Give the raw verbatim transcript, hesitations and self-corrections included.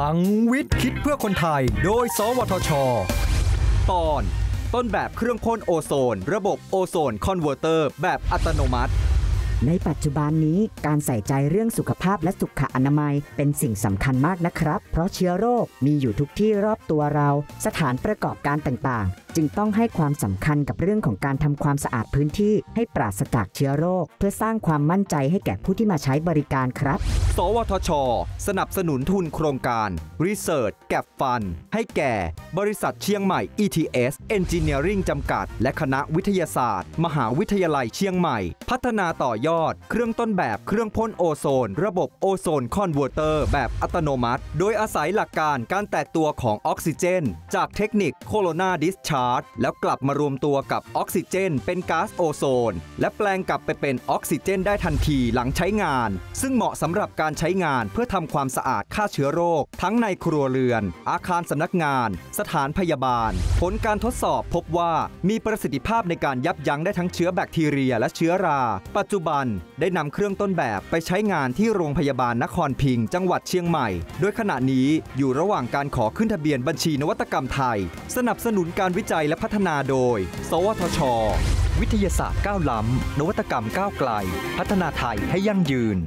ลังวิทย์คิดเพื่อคนไทยโดยสวทช.ตอนต้นแบบเครื่องพ่นโอโซนระบบโอโซนคอนเวอร์เตอร์แบบอัตโนมัติในปัจจุบันนี้การใส่ใจเรื่องสุขภาพและสุขอนามัยเป็นสิ่งสำคัญมากนะครับเพราะเชื้อโรคมีอยู่ทุกที่รอบตัวเราสถานประกอบการต่างๆจึงต้องให้ความสำคัญกับเรื่องของการทำความสะอาดพื้นที่ให้ปราศจากเชื้อโรคเพื่อสร้างความมั่นใจให้แก่ผู้ที่มาใช้บริการครับสวทช.สนับสนุนทุนโครงการ Research Gap Fund ให้แก่บริษัทเชียงใหม่ อี ที เอส Engineering จำกัดและคณะวิทยาศาสตร์มหาวิทยาลัยเชียงใหม่พัฒนาต่อยอดเครื่องต้นแบบเครื่องพ่นโอโซนระบบโอโซนคอนเวอร์เตอร์แบบอัตโนมัติโดยอาศัยหลักการการแตกตัวของออกซิเจนจากเทคนิคโคโรนาดิสชาร์จแล้วกลับมารวมตัวกับออกซิเจนเป็นก๊าซโอโซนและแปลงกลับไปเป็นออกซิเจนได้ทันทีหลังใช้งานซึ่งเหมาะสำหรับการใช้งานเพื่อทำความสะอาดฆ่าเชื้อโรคทั้งในครัวเรือนอาคารสำนักงานสถานพยาบาลผลการทดสอบพบว่ามีประสิทธิภาพในการยับยั้งได้ทั้งเชื้อแบคทีเรียและเชื้อราปัจจุบันได้นำเครื่องต้นแบบไปใช้งานที่โรงพยาบาลนครพิงค์จังหวัดเชียงใหม่โดยขณะนี้อยู่ระหว่างการขอขึ้นทะเบียนบัญชีนวัตกรรมไทยสนับสนุนการวิจัยและพัฒนาโดยสวทช.วิทยาศาสตร์ก้าวล้ำนวัตกรรมก้าวไกลพัฒนาไทยให้ยั่งยืน